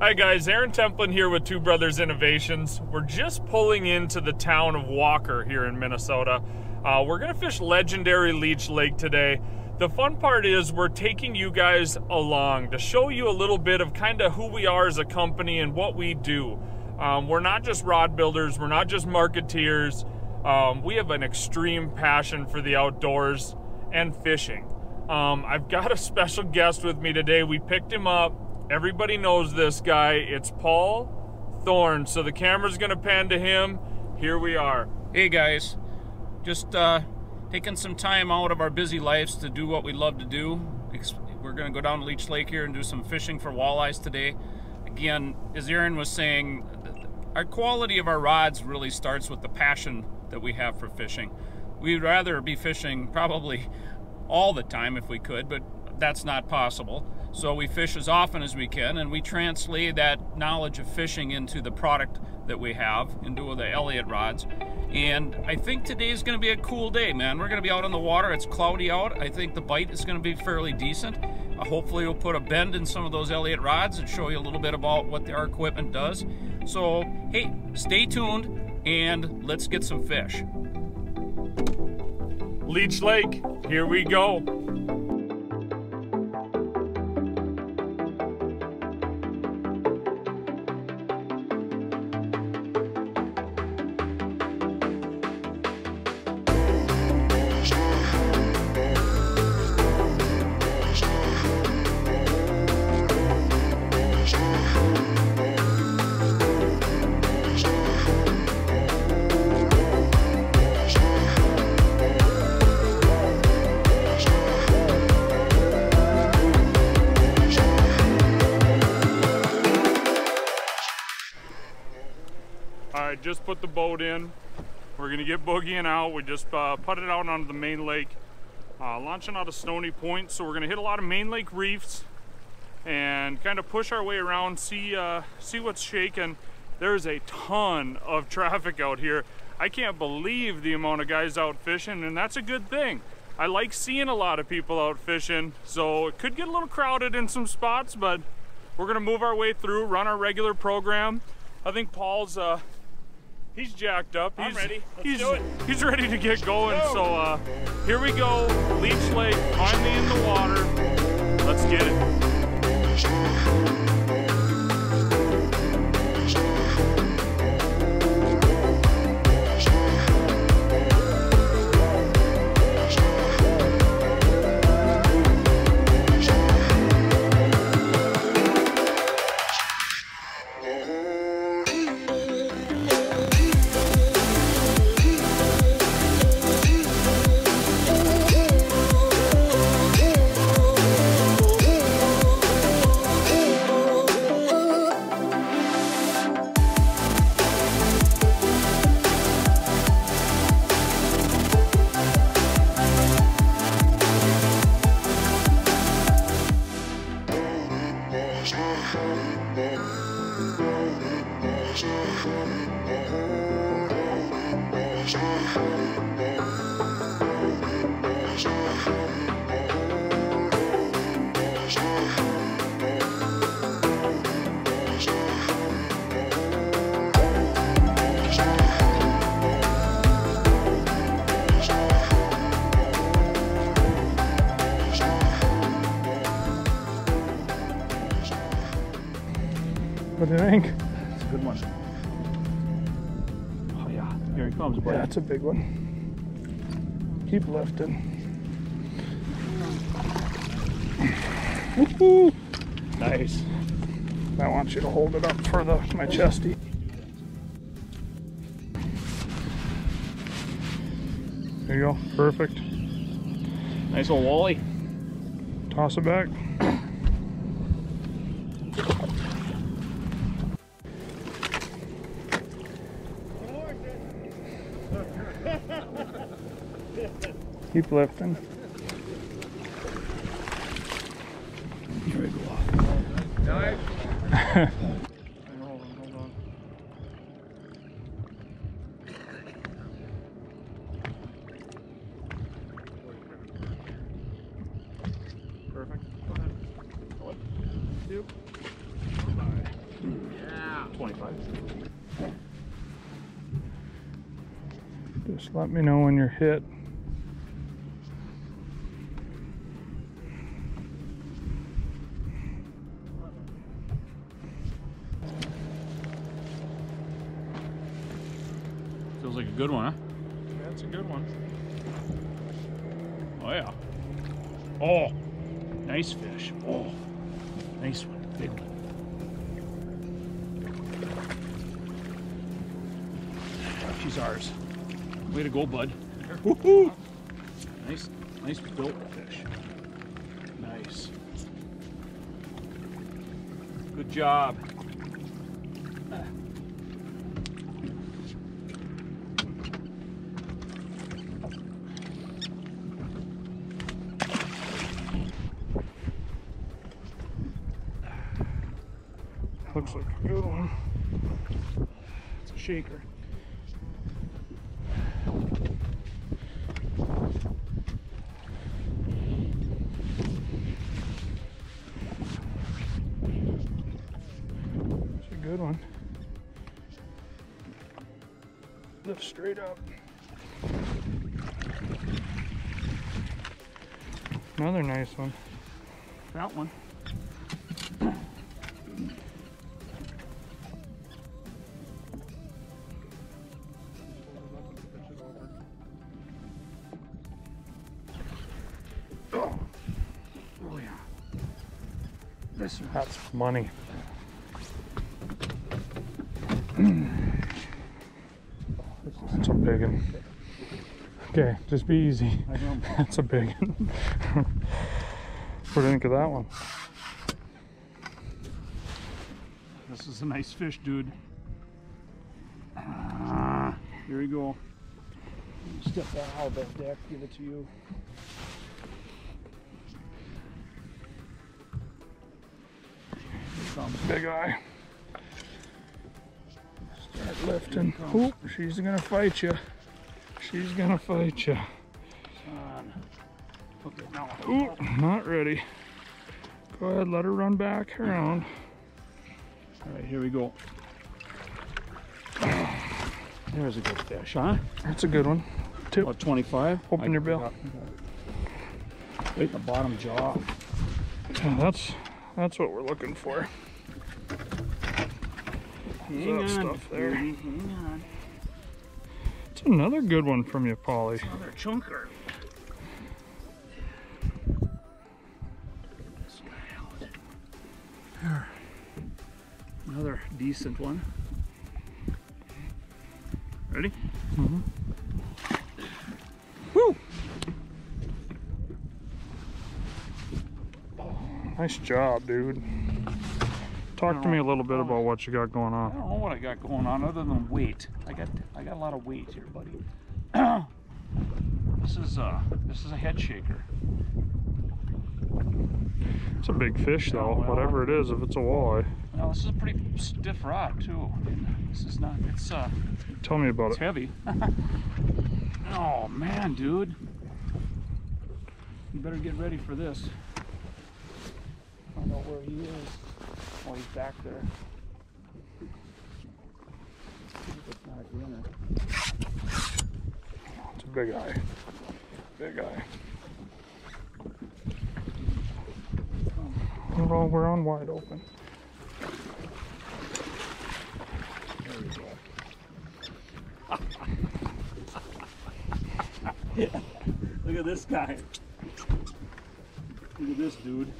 Hi guys, Aaron Templin here with Two Brothers Innovations. We're just pulling into the town of Walker here in Minnesota. We're gonna fish legendary Leech Lake today. The fun part is we're taking you guys along to show you a little bit of kind of who we are as a company and what we do. We're not just rod builders, we're not just marketeers. We have an extreme passion for the outdoors and fishing. I've got a special guest with me today. We picked him up. Everybody knows this guy. It's Paul Thorne. So the camera's gonna pan to him. Here we are. Hey guys, just taking some time out of our busy lives to do what we love to do. We're gonna go down to Leech Lake here and do some fishing for walleyes today. Again, as Aaron was saying, our quality of our rods really starts with the passion that we have for fishing. We'd rather be fishing probably all the time if we could, but that's not possible. So we fish as often as we can, and we translate that knowledge of fishing into the product that we have, into the Elliott rods. And I think today's gonna be a cool day, man. We're gonna be out on the water, it's cloudy out. I think the bite is gonna be fairly decent. Hopefully we'll put a bend in some of those Elliott rods and show you a little bit about what our equipment does. So, hey, stay tuned and let's get some fish. Leech Lake, here we go. Just put the boat in. We're gonna get boogieing out. We just putted it out onto the main lake, launching out of Stony Point. So we're gonna hit a lot of main lake reefs and kind of push our way around, see what's shaking. There's a ton of traffic out here. I can't believe the amount of guys out fishing, and that's a good thing. I like seeing a lot of people out fishing, so it could get a little crowded in some spots, but we're gonna move our way through, run our regular program. I think Paul's he's jacked up. I'm ready. He's ready to get going. So here we go. Leech Lake, finally in the water. Let's get it. What do you think? It's a good one. Oh yeah, here he comes, buddy. Yeah, that's a big one. Keep lifting. Woohoo! Nice. I want you to hold it up for my chesty. There you go, perfect. Nice old wally. Toss it back. Keep lifting. Here we go. Nice. Hold on. Perfect. Go ahead. One, two, five. 25. Just let me know when you're hit. Feels like a good one, huh? That's a good one. Oh yeah. Oh, nice fish. Oh, nice one, big one. She's ours. Way to go, bud. Woohoo! Nice built fish. Nice. Good job. Looks like a good one. It's a shaker. Lift straight up. Another nice one. That one. Oh, oh yeah. This one. That's money. That's a big one. Okay, just be easy. That's a big one. What do you think of that one? This is a nice fish, dude. Here we go. Step that out of that deck, give it to you. Big eye. Lifting. Oh, she's gonna fight you. She's gonna fight you. Okay, now. Oh, not ready. Go ahead, let her run back around. All right, here we go. There's a good fish, huh? That's a good one. Tip. What, 25? Open your bill. Right in the bottom jaw. Yeah, that's what we're looking for. Hang on, stuff there. Hang on. It's another good one from you, Polly. Another chunker. There. Another decent one. Ready? Mm-hmm. Woo! Nice job, dude. Talk to me a little bit about what you got going on. I don't know what I got going on other than weight. I got a lot of weight here, buddy. This is a head shaker. It's a big fish though, well, whatever it is, if it's a walleye. Well, this is a pretty stiff rod too. I mean, this is not. It's tell me about it. It's heavy. Oh man, dude. You better get ready for this. I don't know where he is. Oh, he's back there. It's not a winner. It's a big eye. Big eye. Well, we're on wide open. There we go. Yeah. Look at this guy. Look at this dude.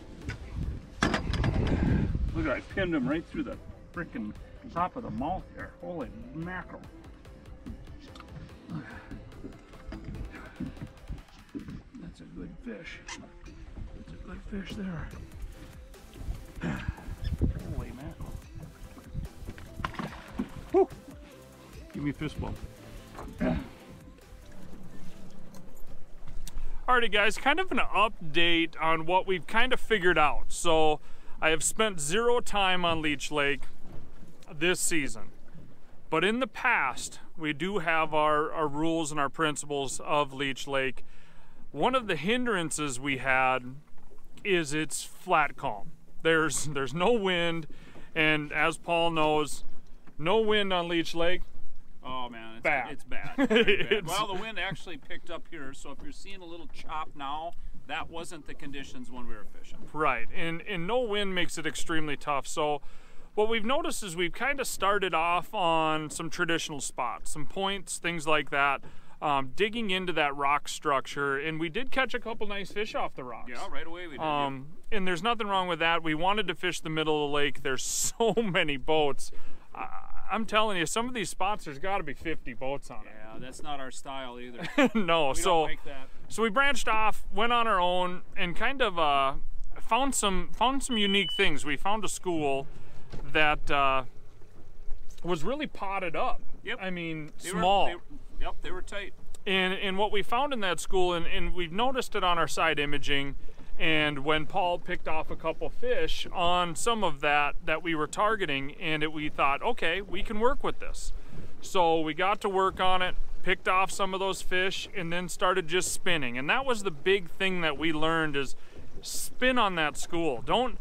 Look, I pinned him right through the frickin' top of the mouth there. Holy mackerel. That's a good fish. That's a good fish there. Holy mackerel. Woo! Give me a fist bump. Alrighty guys, kind of an update on what we've kind of figured out. So I have spent zero time on Leech Lake this season, but in the past, we do have our rules and our principles of Leech Lake. One of the hindrances we had is it's flat calm. There's no wind, and as Paul knows, No wind on Leech Lake. Oh man, it's bad. It's bad. It's bad. Well, the wind actually picked up here, so if you're seeing a little chop now, that wasn't the conditions when we were fishing. Right, and no wind makes it extremely tough. So what we've noticed is we've kind of started off on some traditional spots, some points, things like that, digging into that rock structure, and we did catch a couple nice fish off the rocks. Yeah, right away we did. Yeah. And there's nothing wrong with that. We wanted to fish the middle of the lake. There's so many boats. I'm telling you, some of these spots, there's got to be 50 boats on it. Yeah, that's not our style either. No, so don't like that. So we branched off, went on our own, and kind of found some unique things. We found a school that was really potted up. Yep. I mean, small. Yep, they were tight. And what we found in that school, and we've noticed it on our side imaging, and when Paul picked off a couple fish on some of that we were targeting, and we thought, okay, we can work with this. So we got to work on it, picked off some of those fish, and then started just spinning. And that was the big thing that we learned is spin on that school. Don't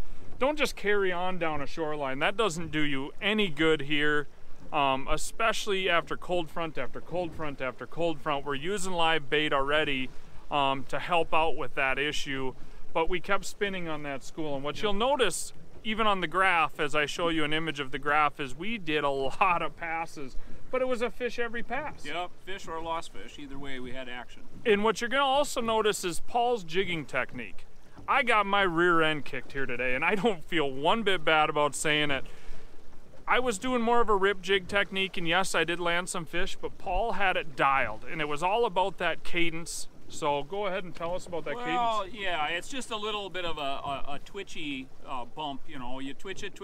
just carry on down a shoreline. That doesn't do you any good here, especially after cold front after cold front after cold front. We're using live bait already to help out with that issue. But we kept spinning on that school, and what you'll notice, even on the graph, as I show you an image of the graph, is we did a lot of passes, but it was a fish every pass. Yep, fish or lost fish, either way we had action. And what you're gonna also notice is Paul's jigging technique. I got my rear end kicked here today, and I don't feel one bit bad about saying it. I was doing more of a rip jig technique, and yes, I did land some fish, but Paul had it dialed, and it was all about that cadence. So go ahead and tell us about that cadence. Well, yeah, it's just a little bit of a twitchy bump, you know. You twitch it,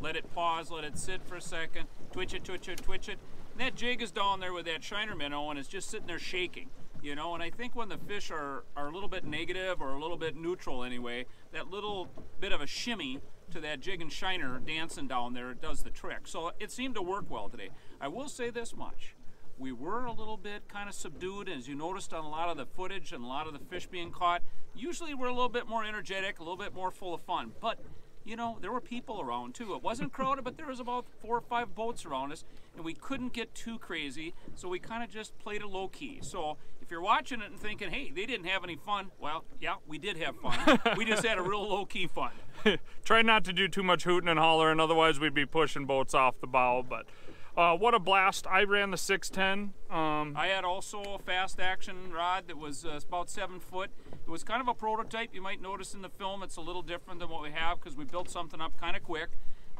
let it pause, let it sit for a second, twitch it. And that jig is down there with that shiner minnow, and it's just sitting there shaking, you know. And I think when the fish are a little bit negative or a little bit neutral anyway, that little bit of a shimmy to that jig and shiner dancing down there, it does the trick. So it seemed to work well today. I will say this much. We were a little bit kind of subdued, as you noticed on a lot of the footage and a lot of the fish being caught. Usually we're a little bit more energetic, a little bit more full of fun. But, you know, there were people around too. It wasn't crowded, but there was about 4 or 5 boats around us, and we couldn't get too crazy, so we kind of just played a low key. So if you're watching it and thinking, hey, they didn't have any fun, well, yeah, we did have fun. We just had a real low key fun. Try not to do too much hooting and hollering, otherwise we'd be pushing boats off the bow, but... what a blast. I ran the 610. I had also a fast action rod that was about 7 foot. It was kind of a prototype. You might notice in the film it's a little different than what we have because we built something up kind of quick,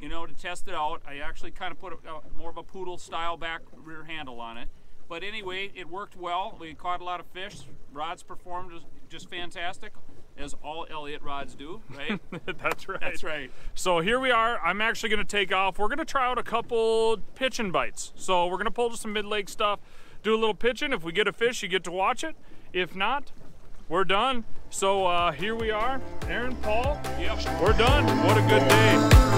you know, to test it out. I actually kind of put more of a poodle style back rear handle on it. But anyway, it worked well. We caught a lot of fish. Rods performed just fantastic, as all Elliott rods do, right? That's right. That's right. So here we are. I'm actually going to take off. We're going to try out a couple pitching bites. So we're going to pull to some mid-lake stuff, do a little pitching. If we get a fish, you get to watch it. If not, we're done. So here we are. Aaron, Paul, yep. We're done. What a good day.